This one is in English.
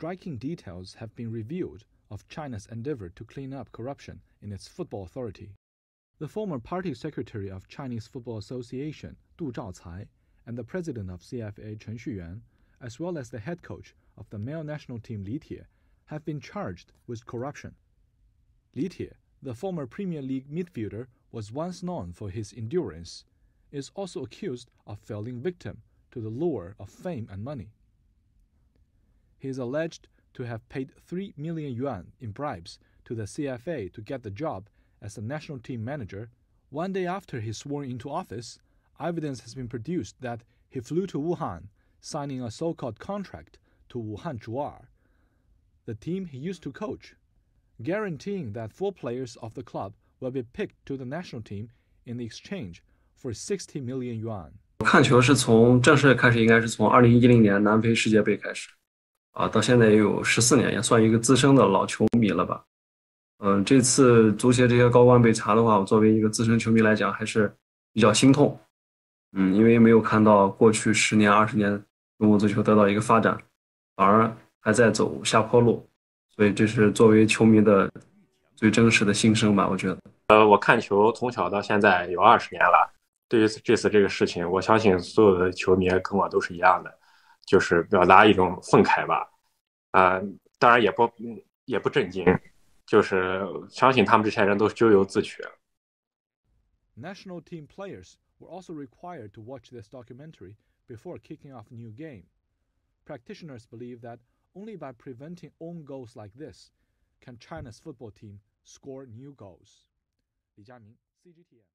striking details have been revealed of China's endeavor to clean up corruption in its football authority. The former party secretary of Chinese Football Association, Du Zhaocai, and the president of CFA, Chen Xuyuan, as well as the head coach of the male national team Li Tie, have been charged with corruption. Li Tie, the former Premier League midfielder, was once known for his endurance, is also accused of falling victim to the lure of fame and money. He is alleged to have paid 3 million yuan in bribes to the CFA to get the job as the national team manager. One day after he swore into office, evidence has been produced that he flew to Wuhan, signing a so-called contract to Wuhan Zhuar, the team he used to coach, guaranteeing that 4 players of the club will be picked to the national team in exchange for 60 million yuan. 看球是从正式开始，应该是从2010年南非世界杯开始，到现在也有14年，也算一个资深的老球迷了吧。这次足协这些高官被查的话，我作为一个资深球迷来讲，还是比较心痛。因为没有看到过去10年、20年中国足球得到一个发展，反而还在走下坡路，所以这是作为球迷的最真实的心声吧，我觉得。我看球从小到现在有20年了。 对于这次这个事情，我相信所有的球迷跟我都是一样的，就是表达一种愤慨吧。当然也不震惊，就是相信他们这些人都咎由自取。National team players were also required to watch this documentary before kicking off a new game. Practitioners believe that only by preventing own goals like this can China's football team score new goals. 李佳明，CGTN。